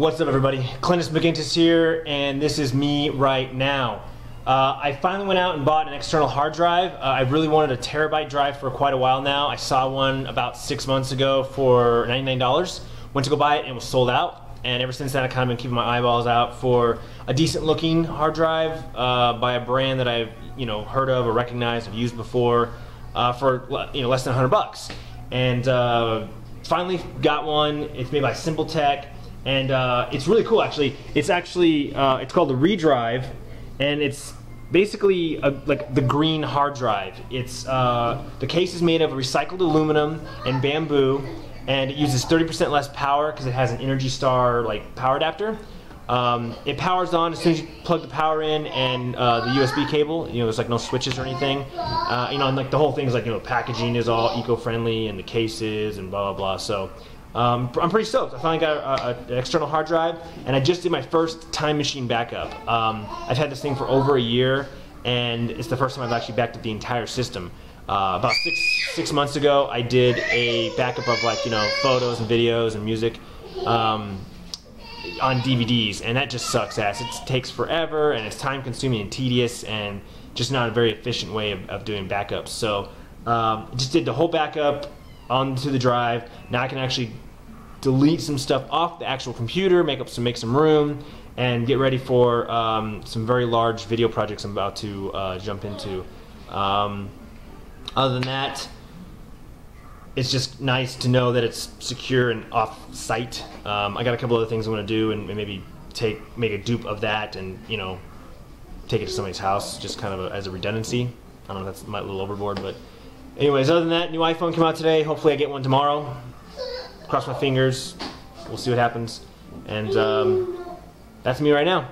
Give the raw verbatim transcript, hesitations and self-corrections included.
What's up, everybody? Clintus McGintus here, and this is me right now. Uh, I finally went out and bought an external hard drive. Uh, I really wanted a terabyte drive for quite a while now. I saw one about six months ago for ninety-nine dollars. Went to go buy it and it was sold out. And ever since then, I've kind of been keeping my eyeballs out for a decent looking hard drive uh, by a brand that I've you know heard of or recognized or used before uh, for you know less than one hundred bucks. And uh, finally got one. It's made by Simple Tech. And uh, it's really cool, actually. It's actually uh, it's called the ReDrive, and it's basically a, like the green hard drive. It's uh, the case is made of recycled aluminum and bamboo, and it uses thirty percent less power because it has an Energy Star like power adapter. Um, it powers on as soon as you plug the power in, and uh, the U S B cable. You know, there's like no switches or anything. Uh, you know, and like the whole thing is like you know packaging is all eco-friendly, and the cases and blah blah blah. So. Um, I'm pretty stoked. I finally got a, a, an external hard drive, and I just did my first Time Machine backup. Um, I've had this thing for over a year, and it's the first time I've actually backed up the entire system. Uh, about six, six months ago, I did a backup of like, you know, photos and videos and music um, on D V Ds, and that just sucks ass. It takes forever, and it's time consuming and tedious, and just not a very efficient way of, of doing backups. So um, I just did the whole backup onto the drive. Now I can actually delete some stuff off the actual computer, make up some, make some room, and get ready for um, some very large video projects I'm about to uh, jump into. Um, other than that, it's just nice to know that it's secure and off-site. Um, I got a couple other things I want to do, and, and maybe take make a dupe of that, and you know, take it to somebody's house, just kind of a, as a redundancy. I don't know if that's my little overboard, but. Anyways, other than that, new iPhone came out today. Hopefully I get one tomorrow. Cross my fingers. We'll see what happens. And um, that's me right now.